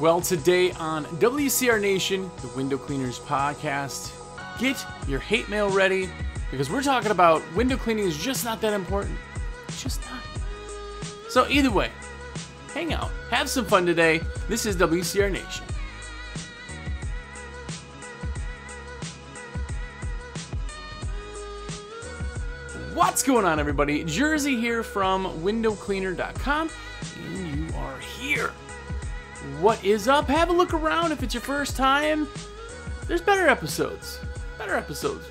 Well, today on WCR Nation, the Window Cleaners Podcast, get your hate mail ready because we're talking about window cleaning is just not that important. It's just not. So either way, hang out, have some fun today. This is WCR Nation. What's going on, everybody? Jersey here from windowcleaner.com, and you are here. What is up? Have a look around if it's your first time. There's better episodes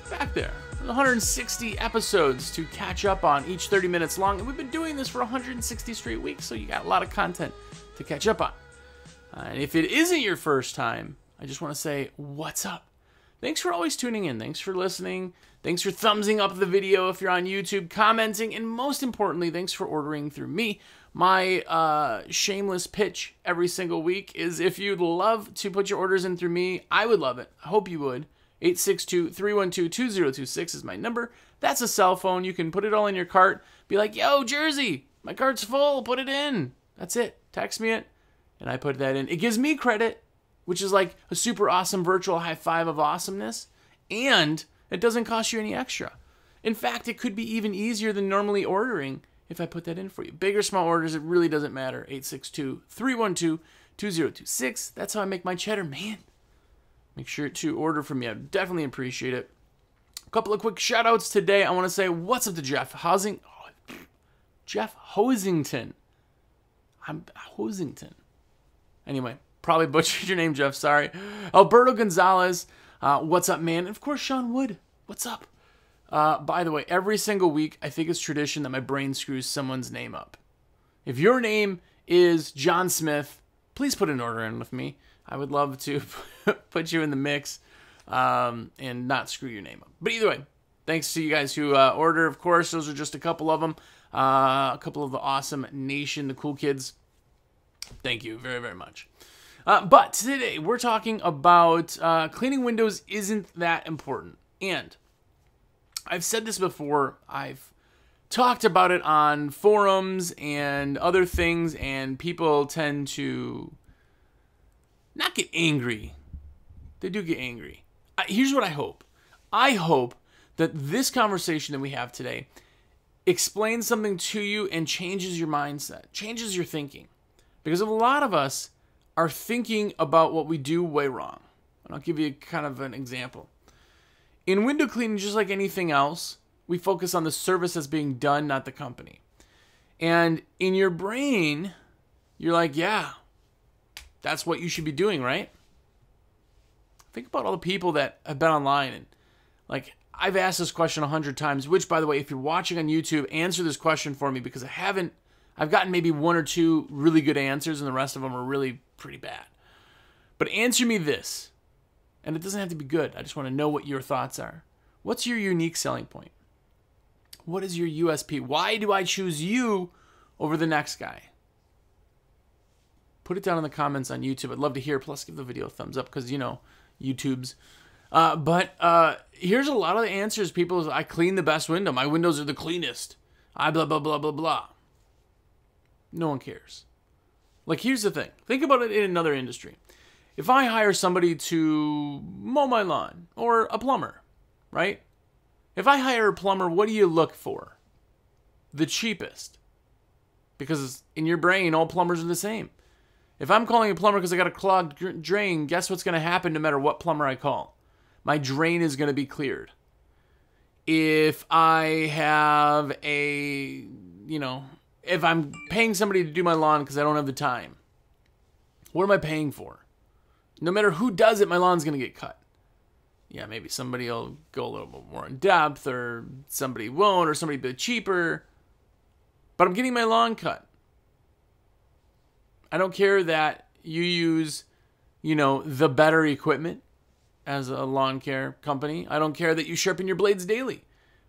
back there. 160 episodes to catch up on, each 30 minutes long, and we've been doing this for 160 straight weeks, so you got a lot of content to catch up on. And if it isn't your first time, I just want to say, what's up? Thanks for always tuning in. Thanks for listening. Thanks for thumbsing up the video if you're on YouTube, commenting, and most importantly, thanks for ordering through me. My shameless pitch every single week is if you'd love to put your orders in through me, I would love it. I hope you would. 862-312-2026 is my number. That's a cell phone. You can put it all in your cart. Be like, yo, Jersey, my cart's full. Put it in. That's it. Text me it, and I put that in. It gives me credit, which is like a super awesome virtual high five of awesomeness, and it doesn't cost you any extra. In fact, it could be even easier than normally ordering if I put that in for you. Big or small orders, it really doesn't matter. 862-312-2026. That's how I make my cheddar, man. Make sure to order from me. I definitely appreciate it. A couple of quick shout-outs today. I want to say what's up to Jeff Hosington. Anyway, probably butchered your name, Jeff. Sorry. Alberto Gonzalez. What's up, man? And of course, Sean Wood. What's up? By the way, every single week, I think it's tradition that my brain screws someone's name up. If your name is John Smith, please put an order in with me. I would love to put you in the mix and not screw your name up. But either way, thanks to you guys who order, of course. Those are just a couple of them. A couple of the awesome nation, the cool kids. Thank you very, very much. But today we're talking about cleaning windows isn't that important. And I've said this before. I've talked about it on forums and other things, and people tend to not get angry. They do get angry. Here's what I hope. I hope that this conversation that we have today explains something to you and changes your mindset, changes your thinking. Because a lot of us are thinking about what we do way wrong. And I'll give you kind of an example. In window cleaning, just like anything else, we focus on the service that's being done, not the company. And in your brain, you're like, yeah, that's what you should be doing, right? Think about all the people that have been online. And like, I've asked this question 100 times, which, by the way, if you're watching on YouTube, answer this question for me, because I've gotten maybe 1 or 2 really good answers, and the rest of them are really pretty bad. But answer me this, and it doesn't have to be good. I just want to know what your thoughts are. What's your unique selling point? What is your USP? Why do I choose you over the next guy? Put it down in the comments on YouTube. I'd love to hear. Plus, give the video a thumbs up because, you know, YouTube's. But here's a lot of the answers. People, I clean the best window. My windows are the cleanest. I blah, blah, blah, blah, blah. No one cares. Like, here's the thing. Think about it in another industry. If I hire somebody to mow my lawn or a plumber, right? If I hire a plumber, what do you look for? The cheapest. Because in your brain, all plumbers are the same. If I'm calling a plumber because I got a clogged drain, guess what's going to happen no matter what plumber I call? My drain is going to be cleared. If I have a, you know, if I'm paying somebody to do my lawn because I don't have the time, what am I paying for? No matter who does it, my lawn's going to get cut. Yeah, maybe somebody will go a little bit more in depth, or somebody won't, or somebody will be cheaper. But I'm getting my lawn cut. I don't care that you use, you know, the better equipment as a lawn care company. I don't care that you sharpen your blades daily.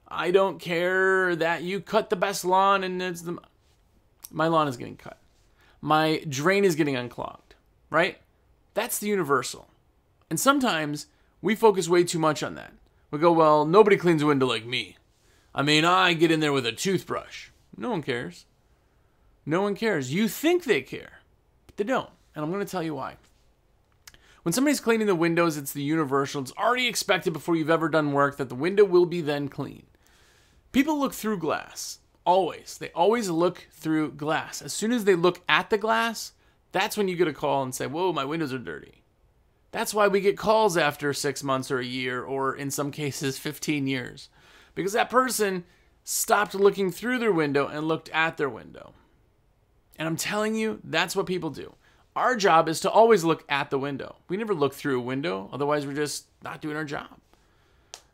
I don't care that you cut the best lawn and it's the... My lawn is getting cut. My drain is getting unclogged, right? That's the universal. And sometimes we focus way too much on that. We go, well, nobody cleans a window like me. I mean, I get in there with a toothbrush. No one cares. No one cares. You think they care, but they don't. And I'm going to tell you why. When somebody's cleaning the windows, it's the universal. It's already expected before you've ever done work that the window will be then clean. People look through glass. Always. They always look through glass. As soon as they look at the glass, that's when you get a call and say, whoa, my windows are dirty. That's why we get calls after 6 months or a year, or in some cases, 15 years. Because that person stopped looking through their window and looked at their window. And I'm telling you, that's what people do. Our job is to always look at the window. We never look through a window. Otherwise, we're just not doing our job.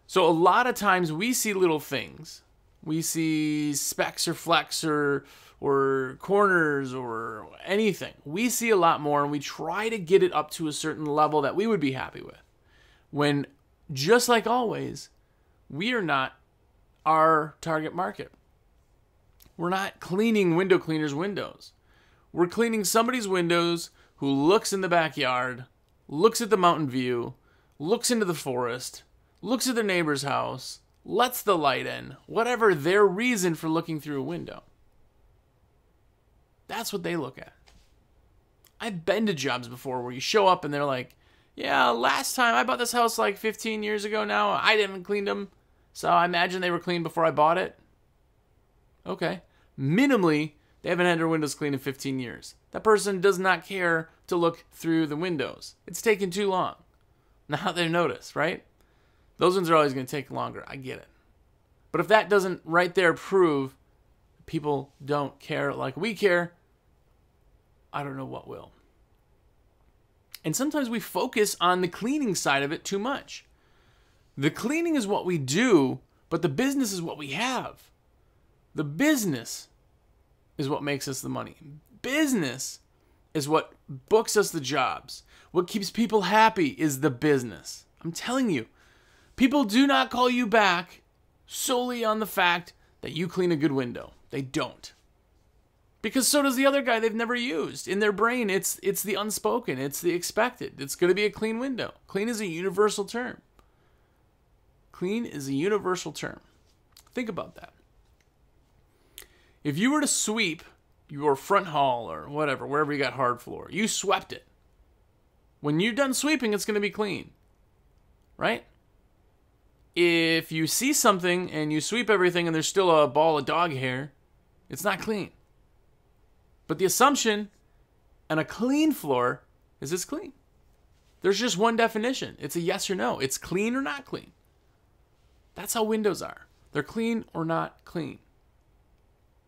So a lot of times we see little things. We see specks or flecks or corners or anything. We see a lot more, and we try to get it up to a certain level that we would be happy with. When, just like always, we are not our target market. We're not cleaning window cleaners' windows. We're cleaning somebody's windows who looks in the backyard, looks at the mountain view, looks into the forest, looks at their neighbor's house, lets the light in, whatever their reason for looking through a window. That's what they look at. I've been to jobs before where you show up and they're like, yeah, last time I bought this house like 15 years ago now, I didn't clean them, so I imagine they were clean before I bought it. Okay. Minimally, they haven't had their windows cleaned in 15 years. That person does not care to look through the windows. It's taken too long. Now they notice, right? Those ones are always going to take longer. I get it. But if that doesn't right there prove people don't care like we care, I don't know what will. And sometimes we focus on the cleaning side of it too much. The cleaning is what we do, but the business is what we have. The business is what makes us the money. Business is what books us the jobs. What keeps people happy is the business. I'm telling you, people do not call you back solely on the fact that you clean a good window. They don't. Because so does the other guy they've never used. In their brain, it's the unspoken. It's the expected. It's going to be a clean window. Clean is a universal term. Clean is a universal term. Think about that. If you were to sweep your front hall or whatever, wherever you got hard floor, you swept it. When you're done sweeping, it's going to be clean, right? If you see something and you sweep everything and there's still a ball of dog hair, it's not clean. But the assumption on a clean floor is it's clean. There's just one definition. It's a yes or no. It's clean or not clean. That's how windows are. They're clean or not clean.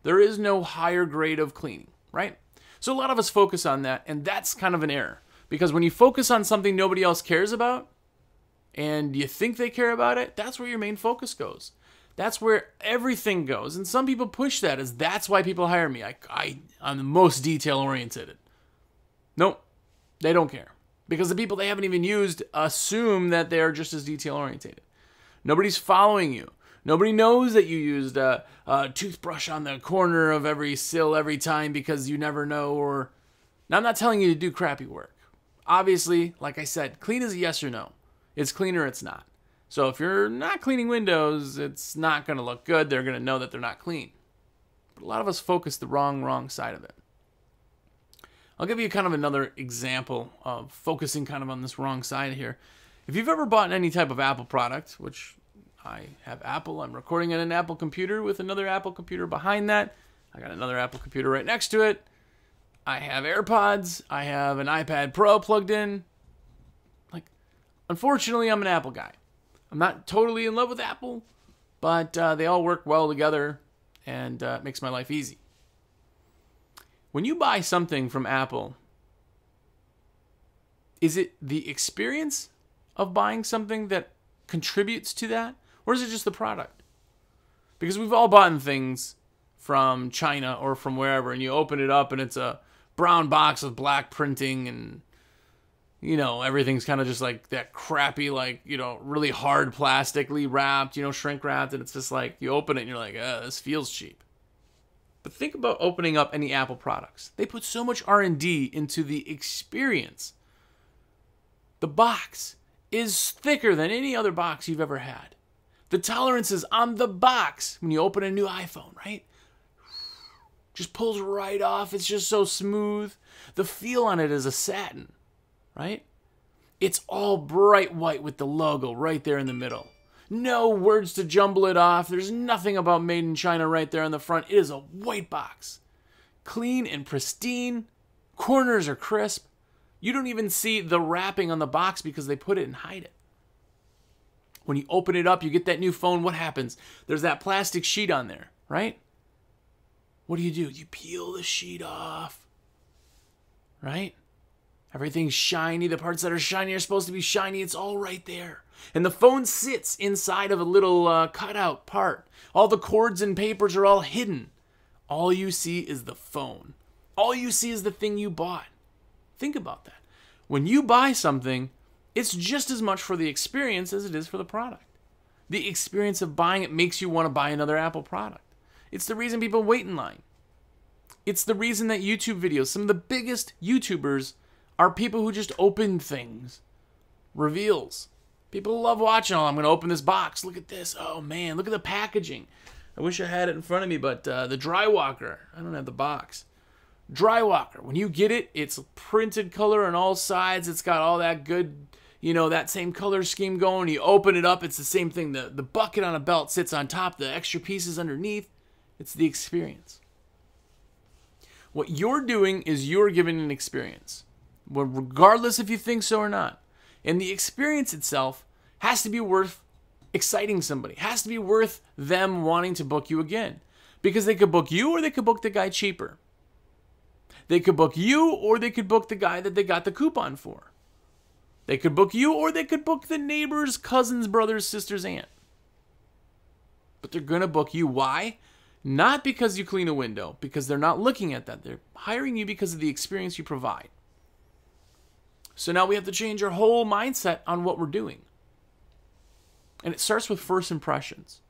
There is no higher grade of cleaning, right? So a lot of us focus on that, and that's kind of an error. Because when you focus on something nobody else cares about, and you think they care about it, that's where your main focus goes. That's where everything goes. And some people push that as, that's why people hire me. I'm the most detail-oriented. Nope, they don't care. Because the people they haven't even used assume that they're just as detail-oriented. Nobody's following you. Nobody knows that you used a toothbrush on the corner of every sill every time because you never know. Or now, I'm not telling you to do crappy work. Obviously, like I said, clean is a yes or no. It's clean or it's not. So if you're not cleaning windows, it's not going to look good. They're going to know that they're not clean. But a lot of us focus the wrong side of it. I'll give you kind of another example of focusing kind of on this wrong side here. If you've ever bought any type of Apple product, which I have Apple. I'm recording on an Apple computer with another Apple computer behind that. I got another Apple computer right next to it. I have AirPods. I have an iPad Pro plugged in. Like, unfortunately, I'm an Apple guy. I'm not totally in love with Apple, but they all work well together, and it makes my life easy. When you buy something from Apple, is it the experience of buying something that contributes to that? Or is it just the product? Because we've all bought things from China or from wherever, and you open it up and it's a brown box with black printing, and you know, everything's kind of just like that crappy, like, you know, really hard plastically wrapped, you know, shrink wrapped, and it's just like you open it and you're like, this feels cheap. But think about opening up any Apple products. They put so much R&D into the experience. The box is thicker than any other box you've ever had. The tolerances on the box when you open a new iPhone, right? Just pulls right off. It's just so smooth. The feel on it is a satin, right? It's all bright white with the logo right there in the middle. No words to jumble it off. There's nothing about Made in China right there on the front. It is a white box. Clean and pristine. Corners are crisp. You don't even see the wrapping on the box because they put it and hide it. When you open it up, you get that new phone. What happens? There's that plastic sheet on there, right? What do? You peel the sheet off, right? Everything's shiny. The parts that are shiny are supposed to be shiny. It's all right there. And the phone sits inside of a little cutout part. All the cords and papers are all hidden. All you see is the phone. All you see is the thing you bought. Think about that. When you buy something, it's just as much for the experience as it is for the product. The experience of buying it makes you want to buy another Apple product. It's the reason people wait in line. It's the reason that YouTube videos, some of the biggest YouTubers are people who just open things. Reveals. People love watching, oh, I'm going to open this box. Look at this. Oh, man, look at the packaging. I wish I had it in front of me, but the Drywalker. I don't have the box. Drywalker. When you get it, it's printed color on all sides. It's got all that good, you know, that same color scheme going. You open it up, it's the same thing. The bucket on a belt sits on top. The extra pieces underneath. It's the experience. What you're doing is you're giving an experience, regardless if you think so or not. And the experience itself has to be worth exciting somebody. Has to be worth them wanting to book you again. Because they could book you or they could book the guy cheaper. They could book you or they could book the guy that they got the coupon for. They could book you or they could book the neighbor's cousin's brother's sister's aunt. But they're going to book you. Why? Not because you clean a window. Because they're not looking at that. They're hiring you because of the experience you provide. So now we have to change our whole mindset on what we're doing. And it starts with first impressions.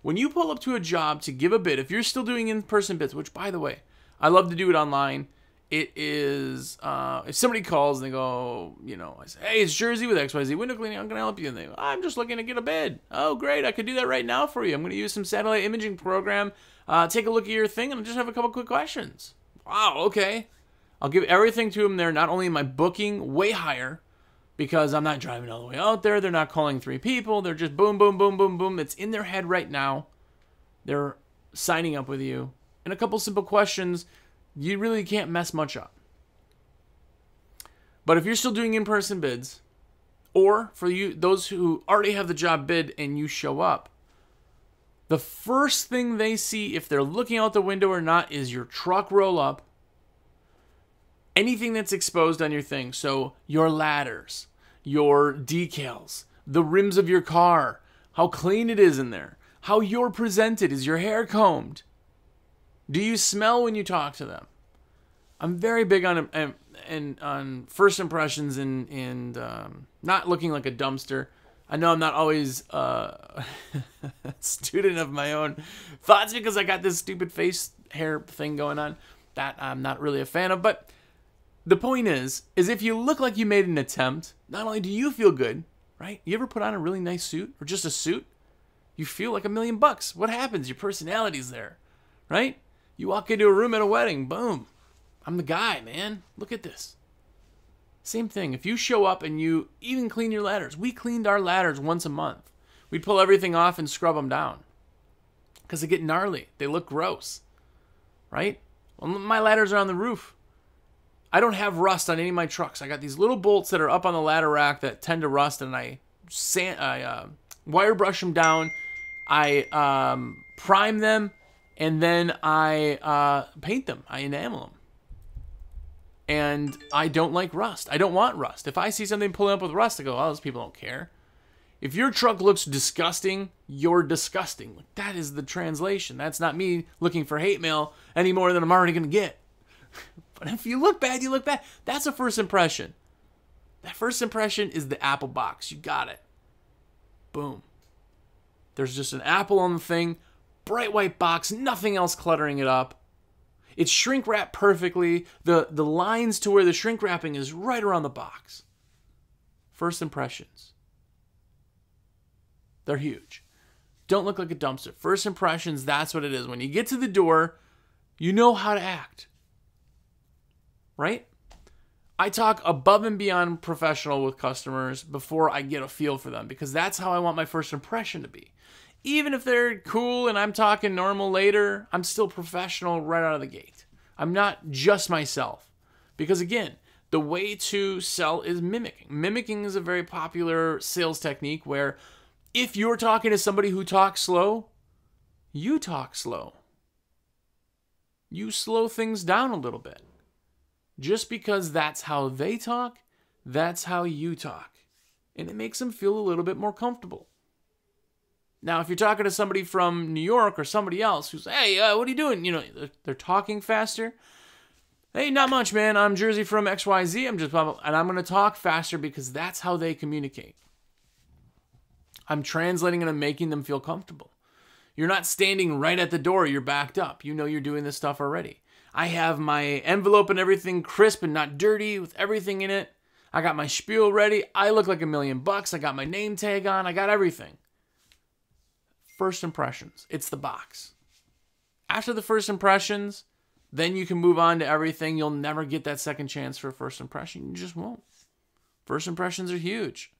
When you pull up to a job to give a bid, if you're still doing in-person bids, which, by the way, I love to do it online. It is, if somebody calls and they go, you know, I say, hey, it's Jersey with XYZ Window Cleaning. I'm going to help you. And they go, I'm just looking to get a bid. Oh, great. I could do that right now for you. I'm going to use some satellite imaging program. Take a look at your thing and I just have a couple quick questions. Wow, okay. I'll give everything to them there. Not only my booking way higher because I'm not driving all the way out there. They're not calling three people. They're just boom, boom, boom, boom, boom. It's in their head right now. They're signing up with you. And a couple simple questions, you really can't mess much up. But if you're still doing in-person bids, or for you, those who already have the job bid and you show up, the first thing they see, if they're looking out the window or not, is your truck roll up. Anything that's exposed on your thing. So your ladders, your decals, the rims of your car, how clean it is in there, how you're presented, is your hair combed? Do you smell when you talk to them? I'm very big on first impressions and not looking like a dumpster. I know I'm not always a student of my own thoughts because I got this stupid face hair thing going on that I'm not really a fan of, but the point is if you look like you made an attempt, not only do you feel good, right? You ever put on a really nice suit or just a suit? You feel like $1,000,000. What happens? Your personality's there, right? You walk into a room at a wedding, boom. I'm the guy, man. Look at this. Same thing. If you show up and you even clean your ladders. We cleaned our ladders once a month. We'd pull everything off and scrub them down because they get gnarly. They look gross, right? Well, my ladders are on the roof. I don't have rust on any of my trucks. I got these little bolts that are up on the ladder rack that tend to rust, and I wire brush them down. I prime them, and then I paint them. I enamel them. And I don't like rust. I don't want rust. If I see something pulling up with rust, I go, oh, those people don't care. If your truck looks disgusting, you're disgusting. Like, that is the translation. That's not me looking for hate mail any more than I'm already going to get. But if you look bad, you look bad. That's a first impression. That first impression is the Apple box. You got it. Boom. There's just an Apple on the thing. Bright white box. Nothing else cluttering it up. It's shrink wrapped perfectly. The lines to where the shrink wrapping is right around the box. First impressions. They're huge. Don't look like a dumpster. First impressions, that's what it is. When you get to the door, you know how to act. Right? I talk above and beyond professional with customers before I get a feel for them, because that's how I want my first impression to be. Even if they're cool and I'm talking normal later, I'm still professional right out of the gate. I'm not just myself. Because again, the way to sell is mimicking. Mimicking is a very popular sales technique where if you're talking to somebody who talks slow, you talk slow. You slow things down a little bit. Just because that's how they talk, that's how you talk. And it makes them feel a little bit more comfortable. Now, if you're talking to somebody from New York or somebody else who's, hey, what are you doing? You know, they're talking faster. Hey, not much, man. I'm Jersey from XYZ. I'm going to talk faster because that's how they communicate. I'm translating and I'm making them feel comfortable. You're not standing right at the door. You're backed up. You know you're doing this stuff already. I have my envelope and everything crisp and not dirty with everything in it. I got my spiel ready. I look like $1,000,000. I got my name tag on. I got everything. First impressions. It's the box. After the first impressions, then you can move on to everything. You'll never get that second chance for a first impression. You just won't. First impressions are huge.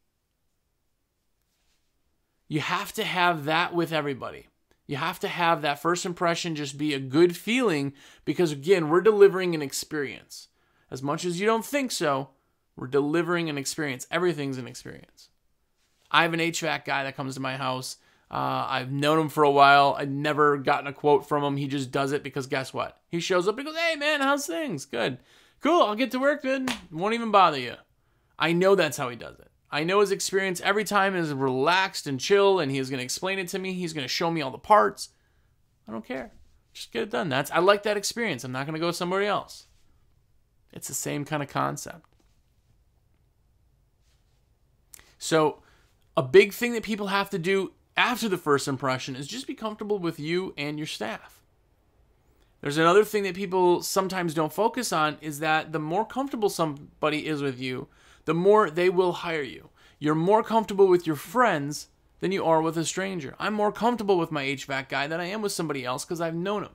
You have to have that with everybody. You have to have that first impression just be a good feeling, because again, we're delivering an experience. As much as you don't think so, we're delivering an experience. Everything's an experience. I have an HVAC guy that comes to my house. I've known him for a while. I've never gotten a quote from him. He just does it because guess what? He shows up and goes, hey man, how's things? Good. Cool, I'll get to work then. Won't even bother you. I know that's how he does it. I know his experience every time is relaxed and chill, and he's going to explain it to me. He's going to show me all the parts. I don't care. Just get it done. I like that experience. I'm not going to go with somebody else. It's the same kind of concept. So a big thing that people have to do after the first impression is just be comfortable with you and your staff. There's another thing that people sometimes don't focus on is that the more comfortable somebody is with you, the more they will hire you. You're more comfortable with your friends than you are with a stranger. I'm more comfortable with my HVAC guy than I am with somebody else because I've known him.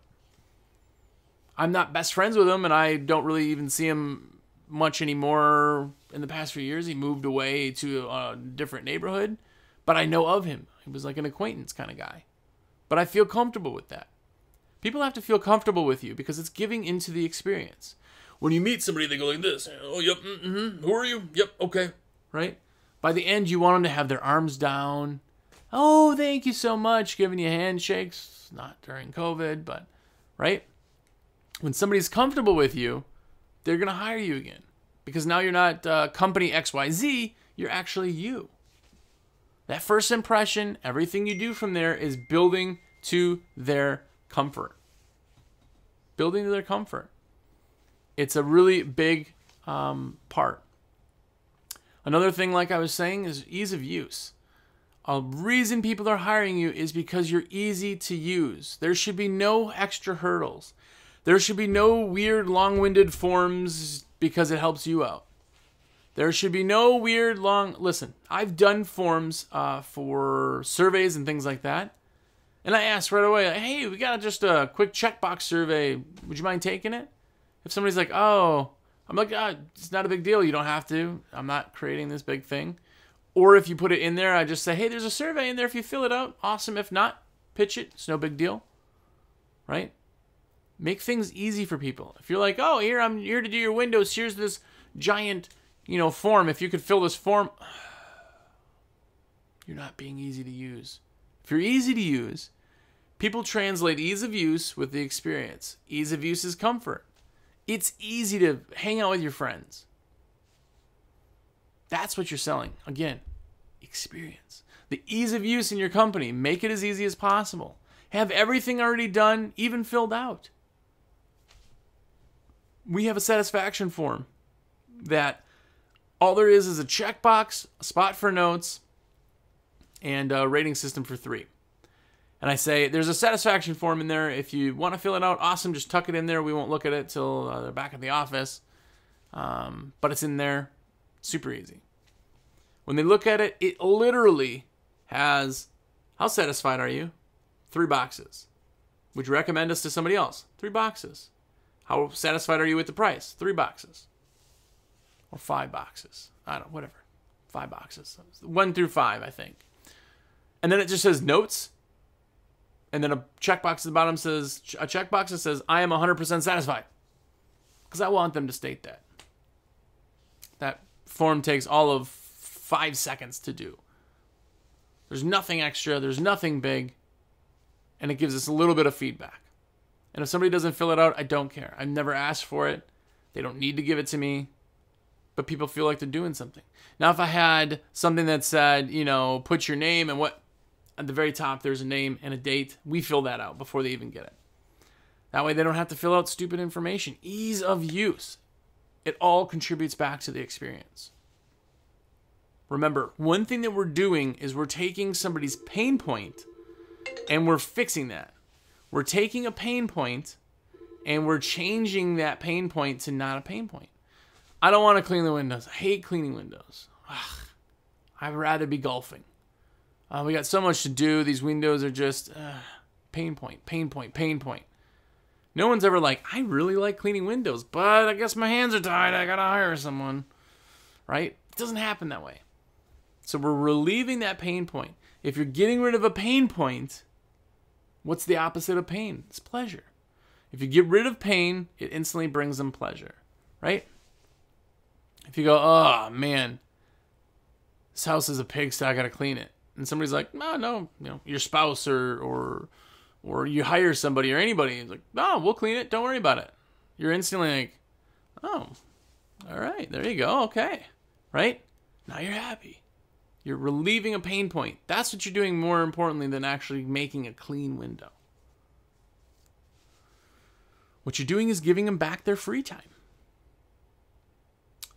I'm not best friends with him, and I don't really even see him much anymore. In the past few years, he moved away to a different neighborhood, but I know of him. He was like an acquaintance kind of guy. But I feel comfortable with that. People have to feel comfortable with you because it's giving into the experience. When you meet somebody, they go like this. Oh, yep, mm-hmm. Who are you? Yep, okay. Right? By the end, you want them to have their arms down. Oh, thank you so much. Giving you handshakes. Not during COVID, but, right? When somebody's comfortable with you, they're going to hire you again. Because now you're not company XYZ. You're actually you. That first impression, everything you do from there is building to their comfort. Building to their comfort. It's a really big part. Another thing, like I was saying, is ease of use. A reason people are hiring you is because you're easy to use. There should be no extra hurdles. There should be no weird, long-winded forms because it helps you out. There should be no weird, long... Listen, I've done forms for surveys and things like that. And I asked right away, hey, we got just a quick checkbox survey. Would you mind taking it? If somebody's like, oh, I'm like, oh, it's not a big deal. You don't have to. I'm not creating this big thing. Or if you put it in there, I just say, hey, there's a survey in there. If you fill it out, awesome. If not, pitch it. It's no big deal. Right? Make things easy for people. If you're like, oh, here, I'm here to do your windows. Here's this giant, you know, form. If you could fill this form, you're not being easy to use. If you're easy to use, people translate ease of use with the experience. Ease of use is comfort. It's easy to hang out with your friends. That's what you're selling. Again, experience. The ease of use in your company. Make it as easy as possible. Have everything already done, even filled out. We have a satisfaction form that all there is a checkbox, a spot for notes, and a rating system for 3. And I say, there's a satisfaction form in there. If you want to fill it out, awesome. Just tuck it in there. We won't look at it till they're back at the office. But it's in there. Super easy. When they look at it, it literally has, how satisfied are you? 3 boxes. Would you recommend us to somebody else? 3 boxes. How satisfied are you with the price? 3 boxes. or 5 boxes. I don't know, whatever. 5 boxes. 1 through 5, I think. And then it just says notes. And then a checkbox at the bottom says, a checkbox that says, I am 100% satisfied. Because I want them to state that. That form takes all of 5 seconds to do. There's nothing extra. There's nothing big. And it gives us a little bit of feedback. And if somebody doesn't fill it out, I don't care. I've never asked for it. They don't need to give it to me. But people feel like they're doing something. Now, if I had something that said, you know, put your name and what, at the very top, there's a name and a date. We fill that out before they even get it. That way, they don't have to fill out stupid information. Ease of use. It all contributes back to the experience. Remember, one thing that we're doing is we're taking somebody's pain point and we're fixing that. We're taking a pain point and we're changing that pain point to not a pain point. I don't want to clean the windows. I hate cleaning windows. Ugh, I'd rather be golfing. We got so much to do. These windows are just pain point, pain point, pain point. No one's ever like, I really like cleaning windows, but I guess my hands are tied. I got to hire someone, right? It doesn't happen that way. So we're relieving that pain point. If you're getting rid of a pain point, what's the opposite of pain? It's pleasure. If you get rid of pain, it instantly brings them pleasure, right? If you go, oh, man, this house is a pigsty, I got to clean it. And somebody's like, no, no, you know, your spouse or you hire somebody or anybody. It's like, no, we'll clean it. Don't worry about it. You're instantly like, oh, all right, there you go. Okay. Right? Now you're happy. You're relieving a pain point. That's what you're doing more importantly than actually making a clean window. What you're doing is giving them back their free time.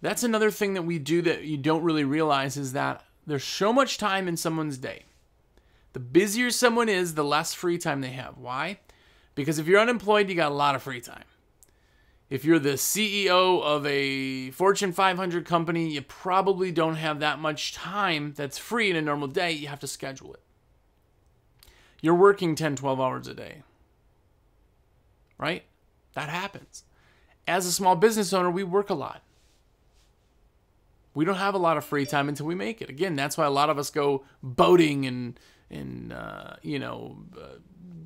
That's another thing that we do that you don't really realize is that there's so much time in someone's day. The busier someone is, the less free time they have. Why? Because if you're unemployed, you got a lot of free time. If you're the CEO of a Fortune 500 company, you probably don't have that much time that's free in a normal day. You have to schedule it. You're working 10, 12 hours a day. Right? That happens. As a small business owner, we work a lot. We don't have a lot of free time until we make it. Again, that's why a lot of us go boating and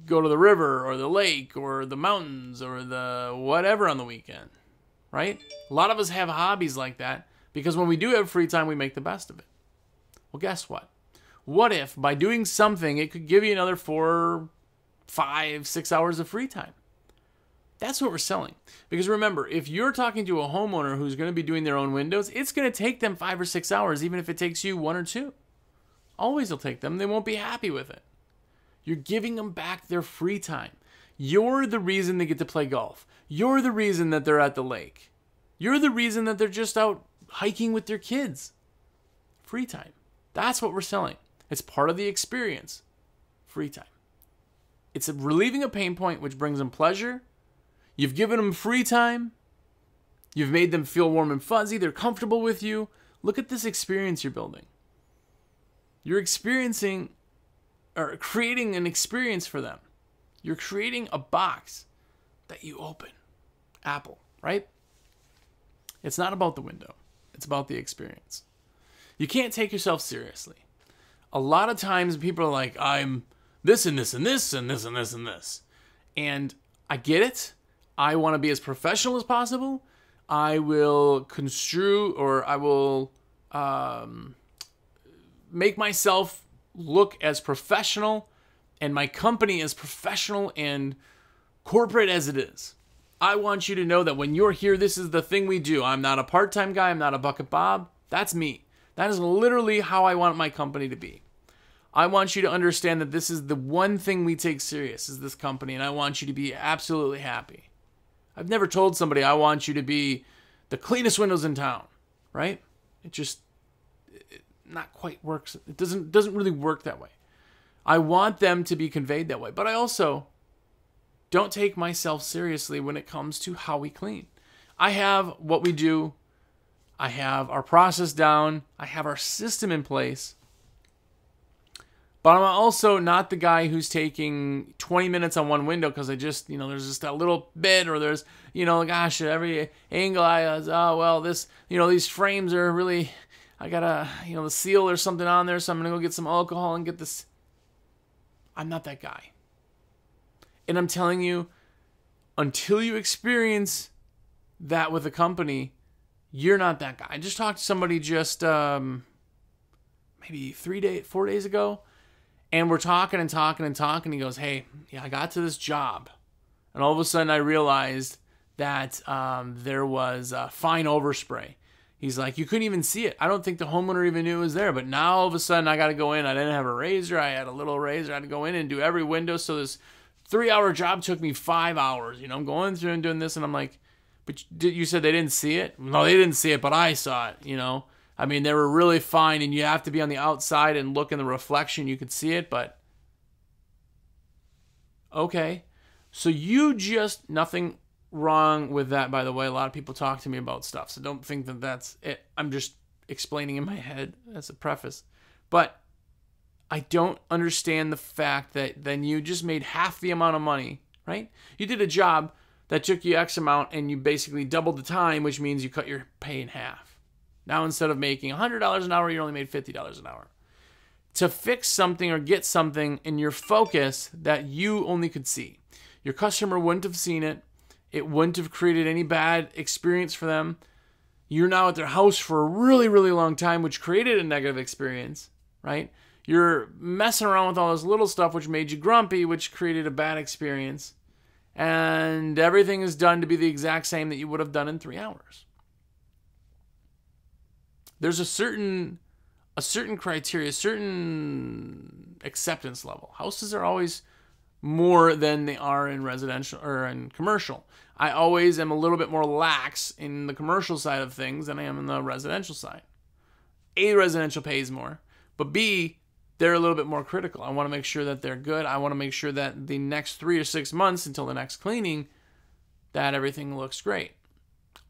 go to the river or the lake or the mountains or the whatever on the weekend, right? A lot of us have hobbies like that because when we do have free time, we make the best of it. Well, guess what? What if by doing something, it could give you another 4, 5, 6 hours of free time? That's what we're selling. Because remember, if you're talking to a homeowner who's going to be doing their own windows, it's going to take them 5 or 6 hours, even if it takes you 1 or 2. Always it'll take them. They won't be happy with it. You're giving them back their free time. You're the reason they get to play golf. You're the reason that they're at the lake. You're the reason that they're just out hiking with their kids. Free time. That's what we're selling. It's part of the experience. Free time. It's relieving a pain point, which brings them pleasure. You've given them free time. You've made them feel warm and fuzzy. They're comfortable with you. Look at this experience you're building. You're experiencing or creating an experience for them. You're creating a box that you open. Apple, right? It's not about the window. It's about the experience. You can't take yourself seriously. A lot of times people are like, I'm this and this and this and this and this and this. And I get it. I want to be as professional as possible. I will construe or I will make myself look as professional and my company as professional and corporate as it is. I want you to know that when you're here, this is the thing we do. I'm not a part-time guy. I'm not a bucket Bob. That's me. That is literally how I want my company to be. I want you to understand that this is the one thing we take serious is this company, and I want you to be absolutely happy. I've never told somebody I want you to be the cleanest windows in town, right? It just it not quite works. It doesn't really work that way. I want them to be conveyed that way, but I also don't take myself seriously when it comes to how we clean. I have what we do. I have our process down. I have our system in place. But I'm also not the guy who's taking 20 minutes on one window because I just, there's just that little bit, or there's, gosh, every angle these frames are really, I gotta, the seal or something on there, so I'm gonna go get some alcohol and get this. I'm not that guy. And I'm telling you, until you experience that with a company, you're not that guy. I just talked to somebody just maybe 4 days ago. And we're talking and talking and talking. He goes, hey, yeah, I got to this job. And all of a sudden I realized that there was a fine overspray. He's like, you couldn't even see it. I don't think the homeowner even knew it was there. But now all of a sudden I got to go in. I didn't have a razor. I had a little razor. I had to go in and do every window. So this 3-hour job took me 5 hours. I'm going through and doing this. And I'm like, but you said they didn't see it? No, they didn't see it, but I saw it, I mean, they were really fine, and you have to be on the outside and look in the reflection. You could see it, but okay. So you just, nothing wrong with that, by the way. A lot of people talk to me about stuff, so don't think that that's it. I'm just explaining in my head as a preface. But I don't understand the fact that then you just made half the amount of money, right? You did a job that took you X amount, and you basically doubled the time, which means you cut your pay in half. Now, instead of making $100 an hour, you only made $50 an hour. To fix something or get something in your focus that you only could see. Your customer wouldn't have seen it. It wouldn't have created any bad experience for them. You're now at their house for a really, really long time, which created a negative experience, right? You're messing around with all this little stuff, which made you grumpy, which created a bad experience. And everything is done to be the exact same that you would have done in 3 hours. There's a certain criteria, a certain acceptance level. Houses are always more than they are in residential or in commercial. I always am a little bit more lax in the commercial side of things than I am in the residential side. A, residential pays more, but B, they're a little bit more critical. I want to make sure that they're good. I want to make sure that the next 3 or 6 months until the next cleaning, that everything looks great.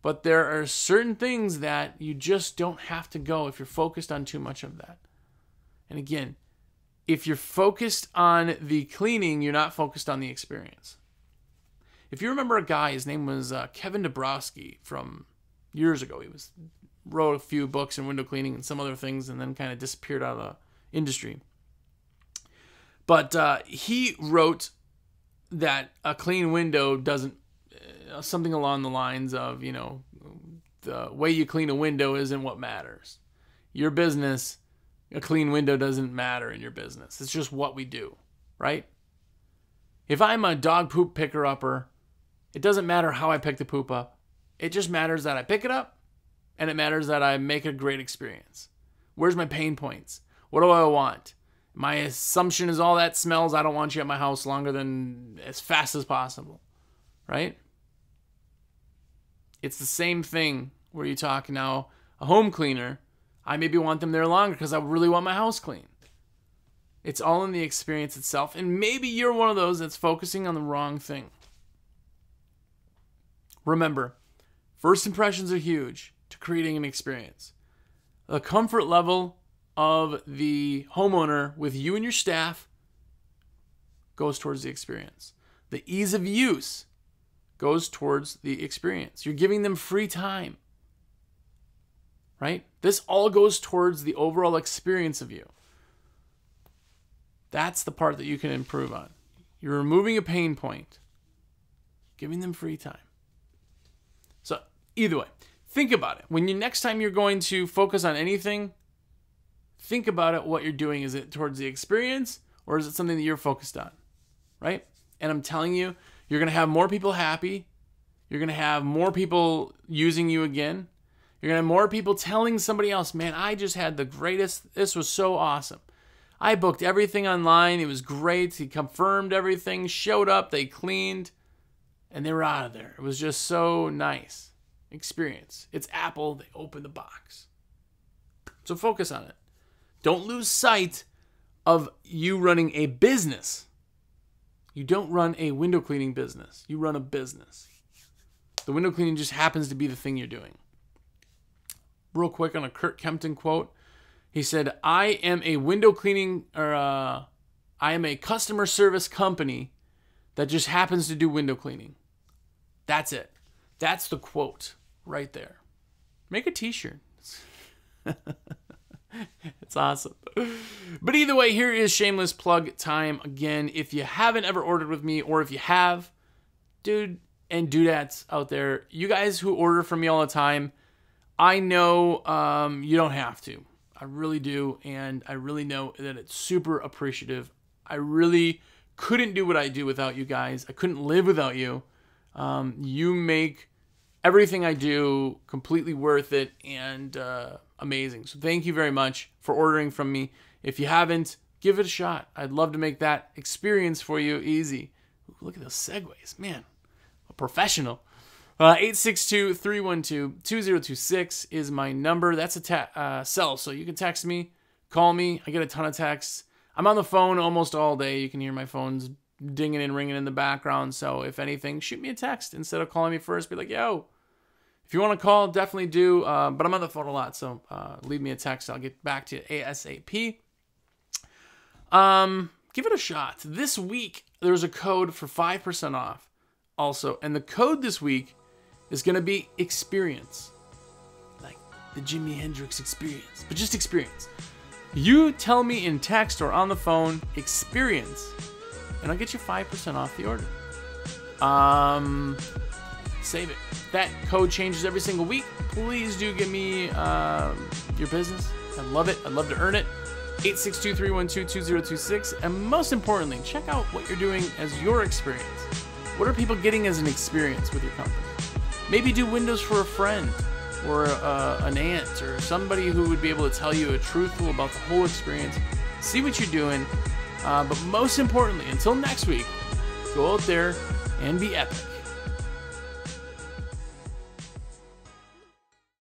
But there are certain things that you just don't have to go if you're focused on too much of that. And again, if you're focused on the cleaning, you're not focused on the experience. If you remember a guy, his name was Kevin Dobrosky from years ago. He wrote a few books in window cleaning and some other things, and then kind of disappeared out of the industry. But he wrote that a clean window doesn't, something along the lines of, the way you clean a window isn't what matters. Your business, a clean window doesn't matter in your business. It's just what we do, right? If I'm a dog poop picker-upper, it doesn't matter how I pick the poop up. It just matters that I pick it up, and it matters that I make a great experience. Where's my pain points? What do I want? My assumption is all that smells. I don't want you at my house longer than as fast as possible, right? It's the same thing where you talk now, a home cleaner, I maybe want them there longer because I really want my house clean. It's all in the experience itself, and maybe you're one of those that's focusing on the wrong thing. Remember, first impressions are huge to creating an experience. The comfort level of the homeowner with you and your staff goes towards the experience. The ease of use goes towards the experience. You're giving them free time, right? This all goes towards the overall experience of you. That's the part that you can improve on. You're removing a pain point, giving them free time. So either way, think about it. When you next time you're going to focus on anything, think about it, what you're doing. Is it towards the experience, or is it something that you're focused on, right? And I'm telling you, you're going to have more people happy. You're going to have more people using you again. You're going to have more people telling somebody else, man, I just had the greatest. This was so awesome. I booked everything online. It was great. He confirmed everything, showed up, they cleaned, and they were out of there. It was just so nice experience. It's Apple. They opened the box. So focus on it. Don't lose sight of you running a business. You don't run a window cleaning business. You run a business. The window cleaning just happens to be the thing you're doing. Real quick on a Kurt Kempton quote. He said, I am a customer service company that just happens to do window cleaning. That's it. That's the quote right there. Make a t-shirt. It's awesome. But either way, here is shameless plug time again. If you haven't ever ordered with me, or if you have, dude and dudettes out there, you guys who order from me all the time, I know you don't have to. I really do, and I really know that it's super appreciative. I really couldn't do what I do without you guys. I couldn't live without you. You make everything I do completely worth it and amazing. So thank you very much for ordering from me. If you haven't, give it a shot. I'd love to make that experience for you easy. Ooh, look at those segues, man. A professional. 862-312-2026 is my number. That's a cell, so you can text me, call me. I get a ton of texts. I'm on the phone almost all day. You can hear my phone's dinging and ringing in the background. So if anything, shoot me a text instead of calling me first. Be like, yo, if you want to call, definitely do. But I'm on the phone a lot, so leave me a text. I'll get back to you ASAP. Give it a shot. This week, there's a code for 5% off also. And the code this week is going to be experience. Like the Jimi Hendrix Experience, but just experience. You tell me in text or on the phone, experience, and I'll get you 5% off the order. Save it. That code changes every single week. Please do give me your business. I love it. I'd love to earn it. 862-312-2026. And most importantly, check out what you're doing as your experience. What are people getting as an experience with your company? Maybe do windows for a friend or an aunt or somebody who would be able to tell you a truthful about the whole experience. See what you're doing. But most importantly, until next week, go out there and be epic.